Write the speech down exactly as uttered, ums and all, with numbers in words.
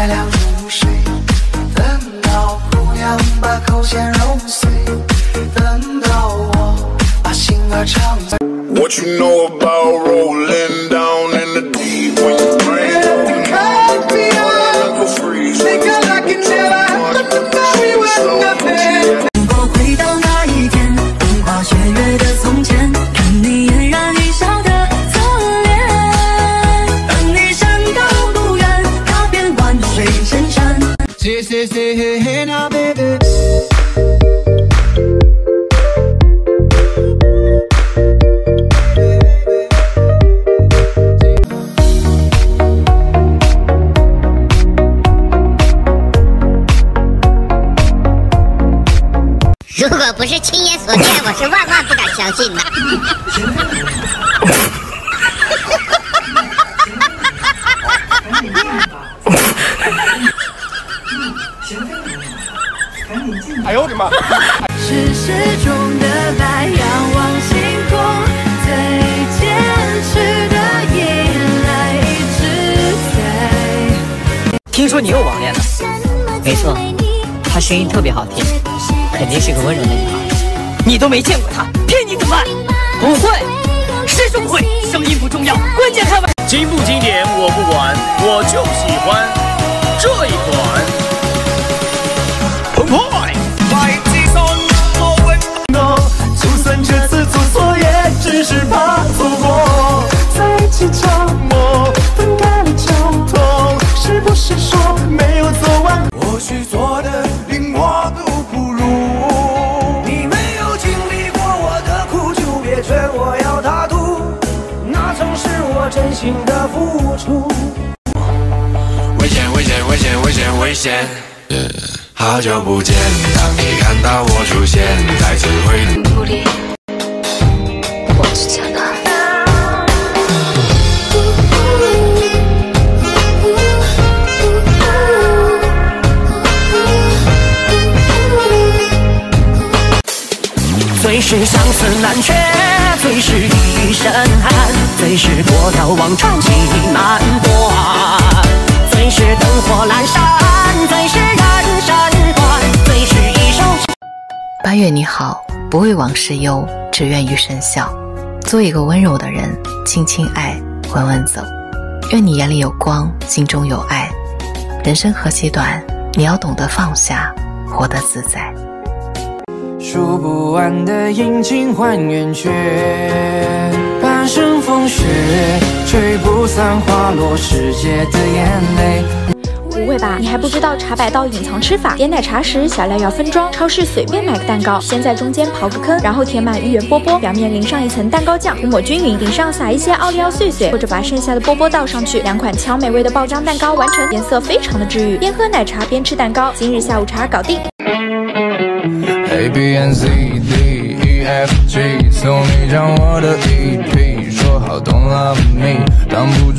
月亮如水，等到姑娘把口弦揉碎，等到我把心儿唱碎。 What you know about rolling down in the deep when you bring the caviar? Go freeze, nigga, like it never happened to me when I met you. 能够回到那一天，风花雪月的从前，看你嫣然一笑的侧脸。等你山高路远，踏遍万水千山。Say say say now, baby. 如果不是亲眼所见，我是万万不敢相信的。哎呦我的妈！是时钟的白，仰望星空，最坚持的依赖，一直在。听说你又网恋了？没错，她声音特别好听。 肯定是个温柔的女孩，你都没见过她，骗你怎么办？不会，师兄会，声音不重要，关键看完。经不经典我不管，我就喜欢这一款。澎湃，快计算我温柔，就算这次做错，也只是怕错过。在一起折磨，分开了就痛，是不是说没有做完？或许做的令我独。 真心的付出，危险危险危险危险危险！好久不见，当你看到我出现，再次回努力，我只想爱。最是相思难却，最是一身汗。 最是多条往常情难断，最是灯火阑珊，最是人生观，最是一首。八月你好，不为往事忧，只愿余生笑。做一个温柔的人，轻轻爱，缓缓走。愿你眼里有光，心中有爱。人生何其短，你要懂得放下，活得自在。数不完的阴晴换圆缺。 半生风雪，吹不散花落世界的眼泪。不会吧，你还不知道茶百道隐藏吃法？点奶茶时小料要分装，超市随便买个蛋糕，先在中间刨个坑，然后填满一元波波，表面淋上一层蛋糕酱，涂抹均匀，顶上撒一些奥利奥碎碎，或者把剩下的波波倒上去。两款超美味的爆浆蛋糕完成，颜色非常的治愈，边喝奶茶边吃蛋糕，今日下午茶搞定。A B and Z D。 F G 送你张我的 E P， 说好 Don't love me， 当不